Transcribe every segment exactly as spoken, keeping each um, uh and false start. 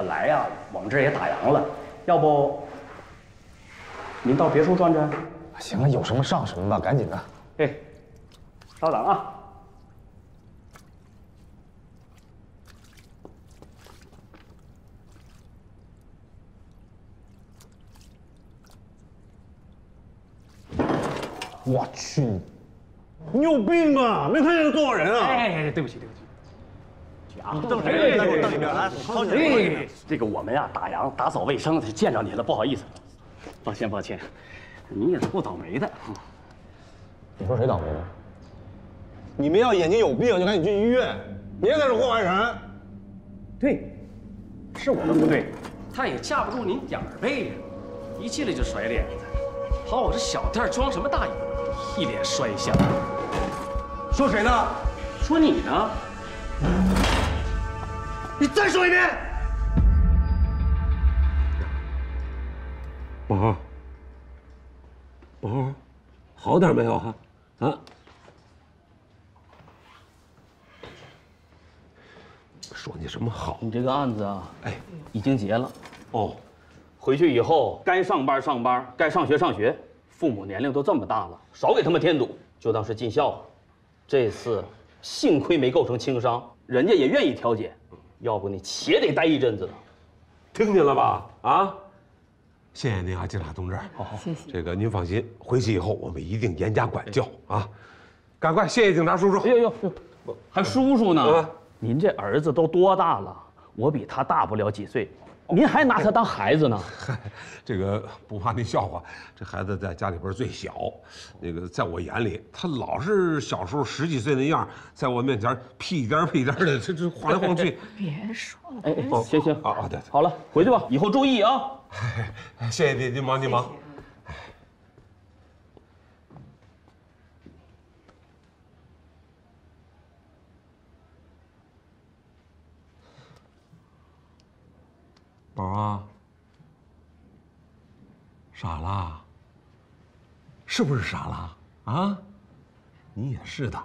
本来呀、啊，我们这也打烊了，要不您到别墅转转？行了，有什么上什么吧，赶紧的。哎，稍等啊。 我去，你有病吧？没看见他多少人啊！哎，对不起，对不起，啊，瞪谁？瞪一边，来，掏钱。这个我们呀，打烊打扫卫生，见着你了，不好意思，抱歉抱歉，你也是不倒霉的。你说谁倒霉了？你们要眼睛有病就赶紧去医院，别在这祸害人。对，是我的不对，他也架不住您眼背呀，一进来就甩脸子，跑我这小店装什么大爷？ 一脸摔相，说谁呢？说你呢？你再说一遍！宝儿，宝儿，好点没有啊？啊？说你什么好？你这个案子啊，哎，已经结了。哦，回去以后该上班上班，该上学上学。 父母年龄都这么大了，少给他们添堵，就当是尽孝了。这次幸亏没构成轻伤，人家也愿意调解，要不你且得待一阵子呢。听见了吧？啊，谢谢您啊，警察同志。好，好，谢谢。这个您放心，回去以后我们一定严加管教啊！赶快，谢谢警察叔叔。哎呦呦呦，还叔叔呢？啊、您这儿子都多大了？我比他大不了几岁。 您还拿他当孩子呢？这个不怕您笑话，这孩子在家里边最小，那个在我眼里，他老是小时候十几岁那样，在我面前屁颠屁颠的，这这晃来晃去。别说了，哎，哦，行行，啊啊，对，好了，回去吧，以后注意啊。谢谢您，您忙您忙。宝啊，傻啦，是不是傻啦？啊，你也是的，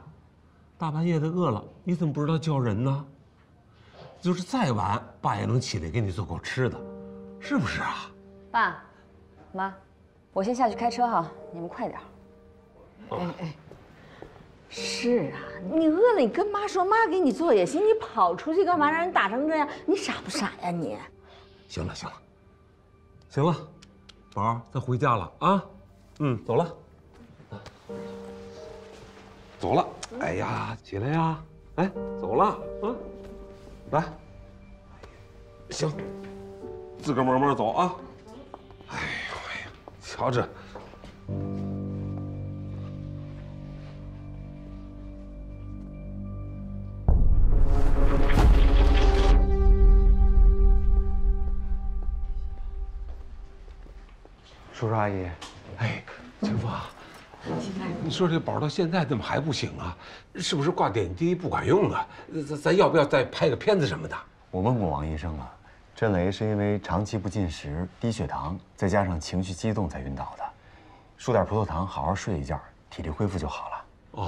大半夜的饿了，你怎么不知道叫人呢？就是再晚，爸也能起来给你做口吃的，是不是啊？爸，妈，我先下去开车哈，你们快点。哎哎，是啊，你饿了，你跟妈说，妈给你做也行，你跑出去干嘛？让人打成这样，你傻不傻呀你？ 行了行了，行了，宝儿，咱回家了啊！嗯，走了，走了。哎呀，起来呀！哎，走了啊！来，行，自个儿慢慢走啊。哎呦哎呀，瞧这。 叔叔阿姨，哎，秦父啊，你说这宝到现在怎么还不醒啊？是不是挂点滴不管用啊？咱咱要不要再拍个片子什么的？我问过王医生了，这雷是因为长期不进食、低血糖，再加上情绪激动才晕倒的。输点葡萄糖，好好睡一觉，体力恢复就好了。哦，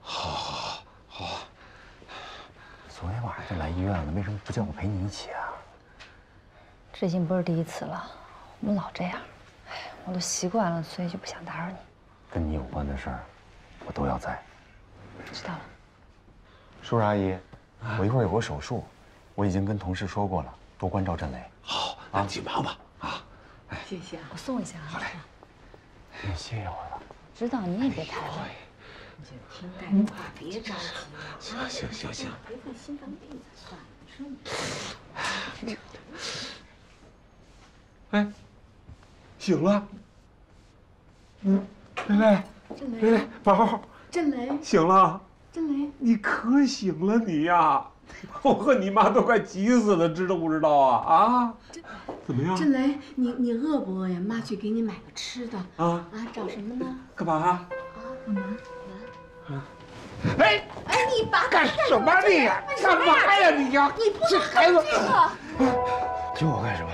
好，好，好。昨天晚上就来医院了，为什么不叫我陪你一起啊？最近不是第一次了，我们老这样。 我都习惯了，所以就不想打扰你。跟你有关的事儿，我都要在。知道了。叔叔阿姨，我一会儿有个手术，我已经跟同事说过了，多关照振雷。好，啊，请忙吧。啊，谢谢，我送一下啊。好嘞。你歇一会儿吧。知道你也别太累。你就听大夫话，别着急。行行行行。别犯心脏病再算了，你说你。哎。 醒了，嗯，雷雷，雷雷，宝，振雷，醒了，振雷，你可醒了你呀！我和你妈都快急死了，知道不知道啊？啊，怎么样？振雷，你你饿不饿呀？妈去给你买个吃的啊啊！找什么呢？干嘛？啊，我拿，我拿。哎哎，你爸干什么你？干嘛呀你呀？你这孩子，揪我干什么？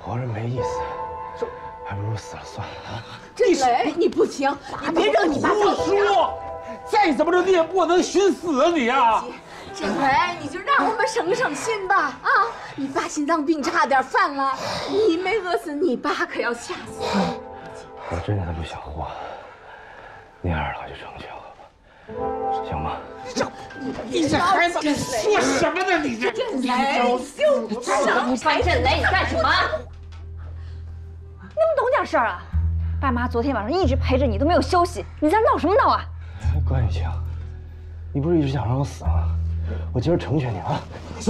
活着没意思。 还不如死了算了啊！振雷，你不行，你别让你爸胡说！再怎么着你也不能寻死啊你啊！这回你就让我们省省心吧！啊，你爸心脏病差点犯了，你没饿死，你爸可要吓死了。我真的不想活，你二老就成全我吧，行吗？这你这孩子说什么呢？你这震雷，你少踩震雷，你干什么？那么懂点事儿啊？爸妈昨天晚上一直陪着你，都没有休息，你在闹什么闹啊？关雨晴，你不是一直想让我死吗？ 我今儿成全你啊！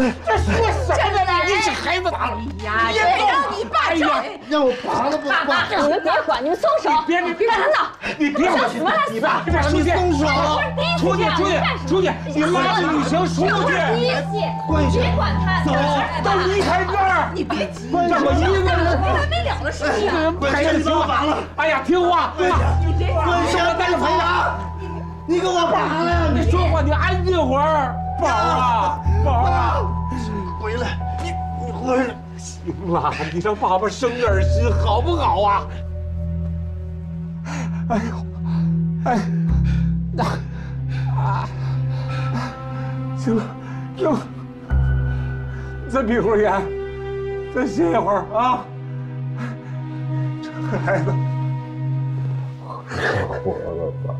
来，这说什么呢？你这孩子打你呀！别让你爸找，让我拔了不？爸爸，你们别管，你们松手！别别别！干什么？你别！什么？你爸，你松手！出去出去出去！你拉着雨晴出去！关雨晴，别管他，走，都离开这儿！你别急，让我一个人没完没了的事情。一个人陪着你都完了。哎呀，听话，你别管，关雨晴，带着回家。你给我拔了！你说话，你安静会儿。 宝啊，宝啊，回来！你你回来！行了，你让爸爸生点心好不好啊？哎呦，哎，那啊，行了，行了，再闭会儿眼，再歇一会儿啊。这孩子，活了吧？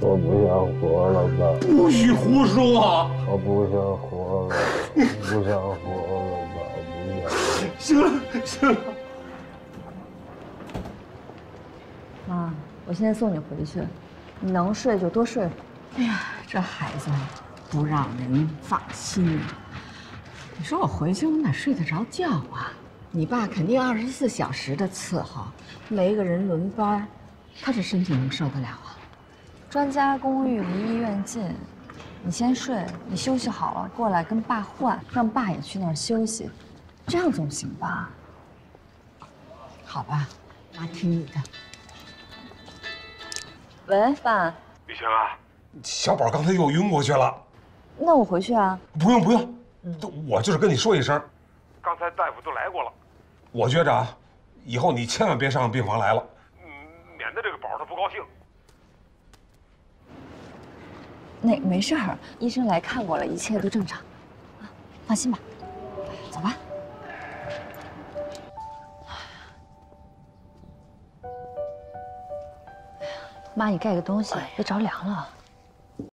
我不想活了，爸！不许胡说！我不想活了，不想活了，爸！不想。行了，行了。妈，我现在送你回去，你能睡就多睡会。哎呀，这孩子不让人放心。你说我回去我哪睡得着觉啊？你爸肯定二十四小时的伺候，没个人轮班，他这身体能受得了啊？ 专家公寓离医院近，你先睡，你休息好了过来跟爸换，让爸也去那儿休息，这样总行吧？好吧，妈听你的。喂，爸。雨晴啊，小宝刚才又晕过去了。那我回去啊？不用不用，我就是跟你说一声，刚才大夫都来过了。我觉着啊，以后你千万别上病房来了，免得这个宝他不高兴。 那没事儿，医生来看过了，一切都正常，啊，放心吧，走吧。妈，你盖个东西，别着凉了。